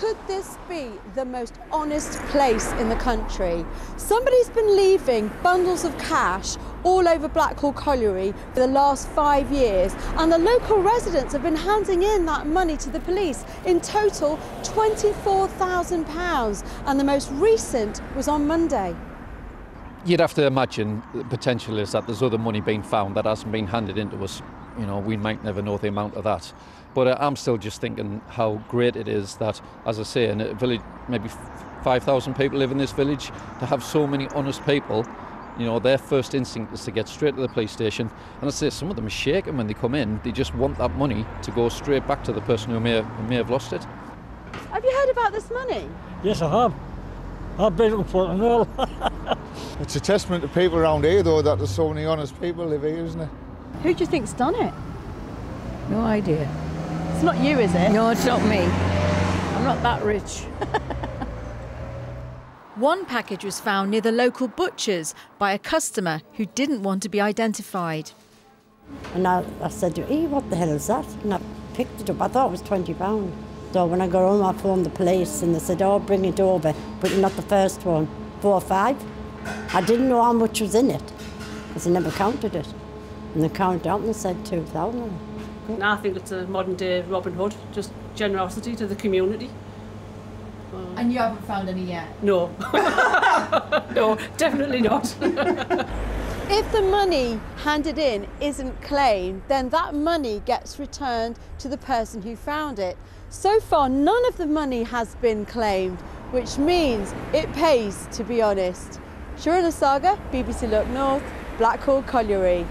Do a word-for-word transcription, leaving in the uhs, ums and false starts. Could this be the most honest place in the country? Somebody's been leaving bundles of cash all over Blackhall Colliery for the last five years, and the local residents have been handing in that money to the police, in total twenty-four thousand pounds, and the most recent was on Monday. You'd have to imagine the potential is that there's other money being found that hasn't been handed in to us. You know, we might never know the amount of that. But I'm still just thinking how great it is that, as I say, in a village, maybe five thousand people live in this village, to have so many honest people. You know, their first instinct is to get straight to the police station. And I say some of them are shaking when they come in. They just want that money to go straight back to the person who may have, who may have lost it. Have you heard about this money? Yes, I have. I've been looking for it and all. It's a testament to people around here, though, that there's so many honest people live here, isn't it? Who do you think's done it? No idea. It's not you, is it? No, it's not me. I'm not that rich. One package was found near the local butcher's by a customer who didn't want to be identified. And I, I said, hey, what the hell is that? And I picked it up. I thought it was twenty pounds. So when I got home, I phoned the police and they said, oh, bring it over, but not the first one, four or five. I didn't know how much was in it because I never counted it. And they counted out and said two thousand. I think it's a modern-day Robin Hood, just generosity to the community. Um, and you haven't found any yet? No. No, definitely not. If the money handed in isn't claimed, then that money gets returned to the person who found it. So far, none of the money has been claimed, which means it pays to be honest. Sharuna Sagar, B B C Look North, Blackhall Colliery.